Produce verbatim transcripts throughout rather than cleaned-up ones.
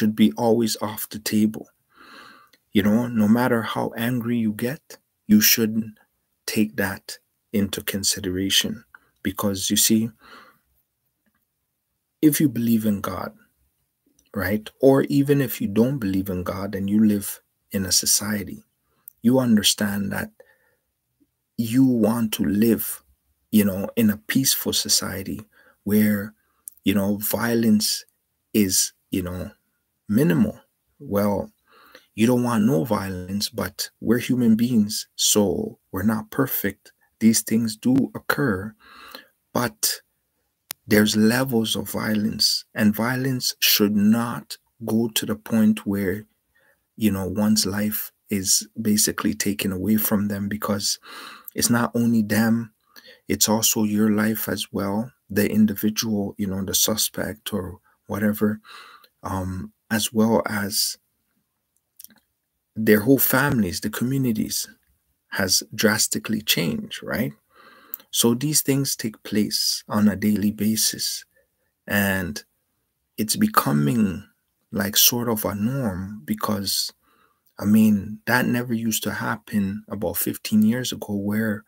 should be always off the table. You know, no matter how angry you get, you should take that into consideration. Because you see, if you believe in God, right, or even if you don't believe in God and you live in a society, you understand that you want to live, you know, in a peaceful society where, you know, violence is, you know, minimal. Well, you don't want no violence, but we're human beings, so we're not perfect. These things do occur, but there's levels of violence, and violence should not go to the point where, you know, one's life is basically taken away from them, because it's not only them, it's also your life as well, the individual, you know, the suspect or whatever, um, as well as their whole families, the communities has drastically changed, right? So these things take place on a daily basis, and it's becoming like sort of a norm, because, I mean, that never used to happen about fifteen years ago, where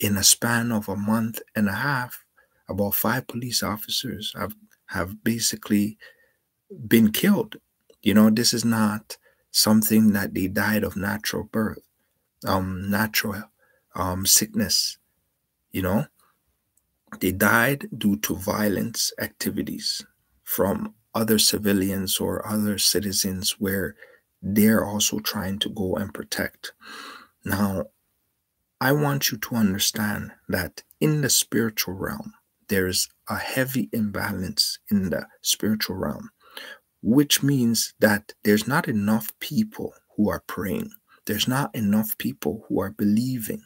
in a span of a month and a half, about five police officers have, have basically been killed. You know, this is not something that they died of natural birth, um, natural um, sickness. You know, they died due to violence activities from other civilians or other citizens where they're also trying to go and protect. Now, I want you to understand that in the spiritual realm, there is a heavy imbalance in the spiritual realm, which means that there's not enough people who are praying. There's not enough people who are believing.